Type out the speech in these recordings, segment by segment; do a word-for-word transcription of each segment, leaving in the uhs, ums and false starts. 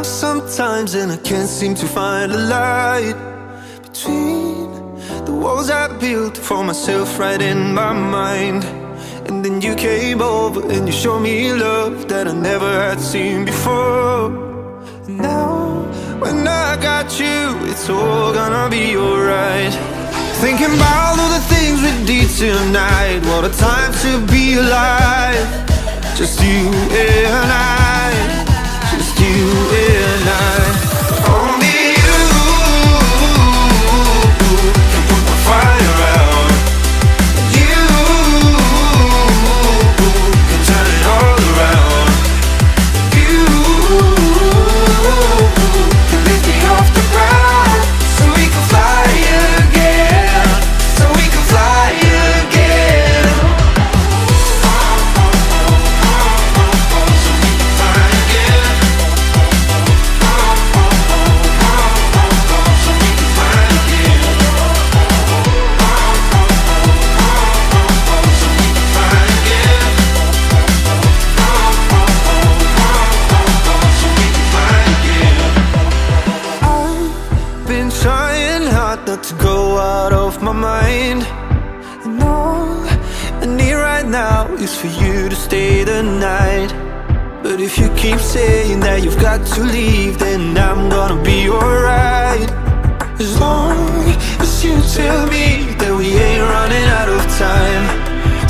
lost sometimes, and I can't seem to find a light between the walls I built for myself right in my mind. And then you came over and you showed me love that I never had seen before. And now when I got you, it's all gonna be alright. Thinking about all the things we did tonight, what a time to be alive. Just you and I, just you and I. Only you can put the fire out. You can turn it all around. You can lift me off the ground, so we can fly again, so we can fly again. So we can fly again. So we can fly again. So we can fly again. So we can fly again. I've been trying hard not to go out of my mind, and all I need right now is for you to stay the night. But if you keep saying that you've got to leave, then I'm gonna be alright. As long as you tell me that we ain't running out of time.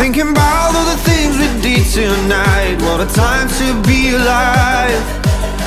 Thinking about all the things we did tonight, what a time to be alive.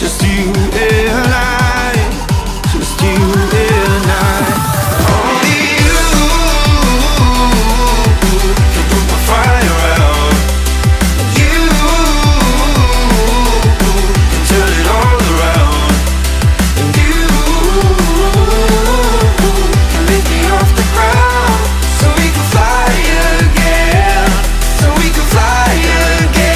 Just you and I, just you and I. Only you can put the fire out. You can turn it all around. And you can lift me off the ground, so we can fly again, so we can fly again. So we can fly again.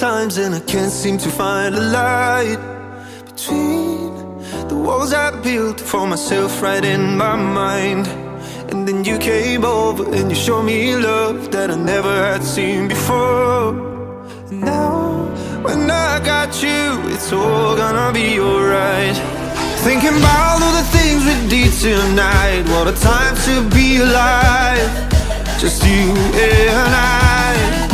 times, and I can't seem to find a light between the walls I built for myself right in my mind. And then you came over and you showed me love that I never had seen before. And now when I got you, it's all gonna be alright. Thinking about all the things we did tonight, what a time to be alive, just you and I.